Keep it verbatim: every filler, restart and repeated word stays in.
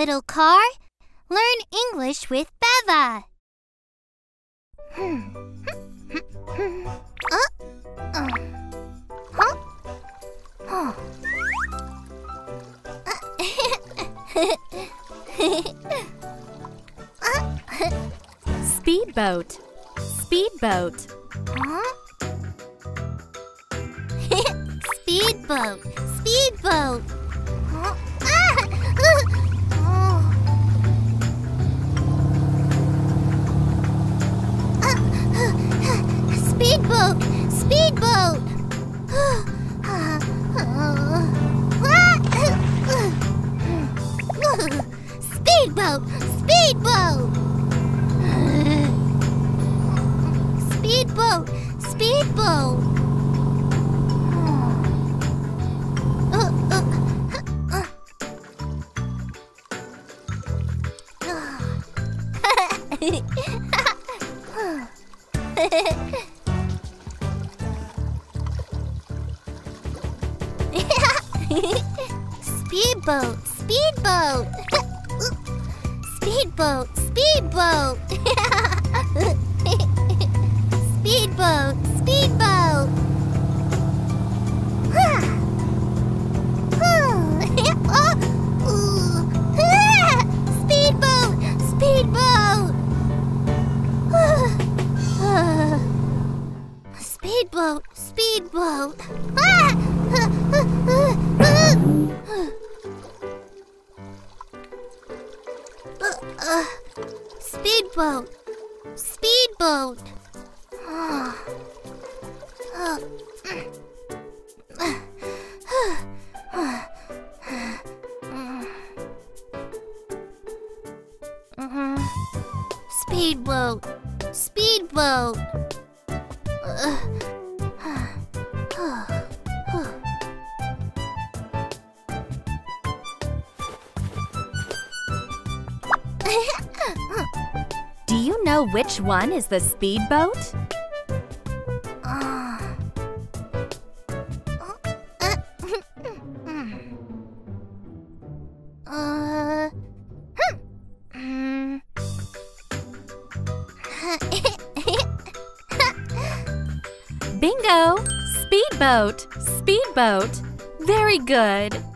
little car. Learn English with Beva. uh, uh, huh? Oh. Speedboat, speedboat. Huh? Speedboat, speedboat. Huh? Ah! Oh. Ah. Speedboat, speedboat. Speedboat, speedboat. Speedboat, speedboat. Uh, uh, uh, uh. Speedboat, speedboat. Speedboat, speedboat. Speedboat, speedboat. Speedboat, speedboat. Speedboat, speedboat. Uh, speedboat, speedboat. Uh, uh, uh, uh, uh, speedboat, speedboat. Uh, uh, uh, uh. Do you know which one is the speedboat? Uh, uh, uh, Bingo! Speedboat! Speedboat! Very good!